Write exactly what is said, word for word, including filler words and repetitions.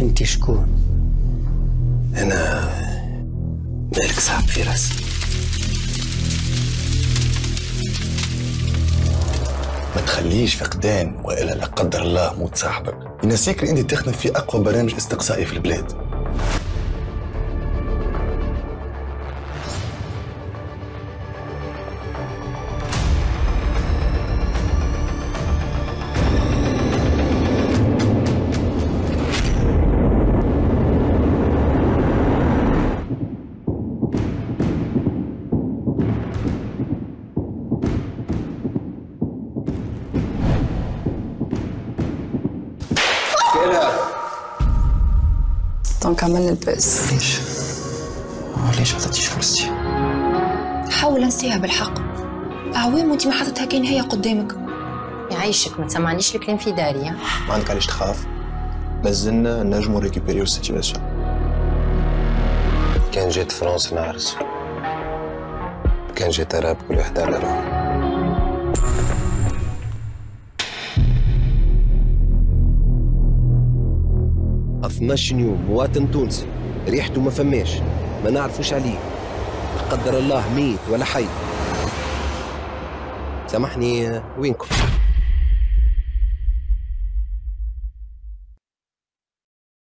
انت شكون؟ انا مالك صعب في راسي. ما تخليش فقدان والا لا قدر الله موت صاحبك ينسيك انت تخدم في اقوى برامج استقصائيه في البلاد. دونك عملنا البأس. ليش؟ ليش ما عطيتيش فرصتي؟ حاول انسيها بالحق، أعوام وأنت ما حطيتها كاين هي قدامك. يعيشك ما تسمعنيش الكلام في داري. ما عندك علاش تخاف، مازلنا نجموا ريكيبيريو السيتيواسيون. كان جات فرنسا نعرس، كان جات عرب كل واحد على روحه. اثناش يوم مواطن تونسي ريحته ما فماش، ما نعرفوش عليه، لا قدر الله ميت ولا حي. سامحني، وينكم؟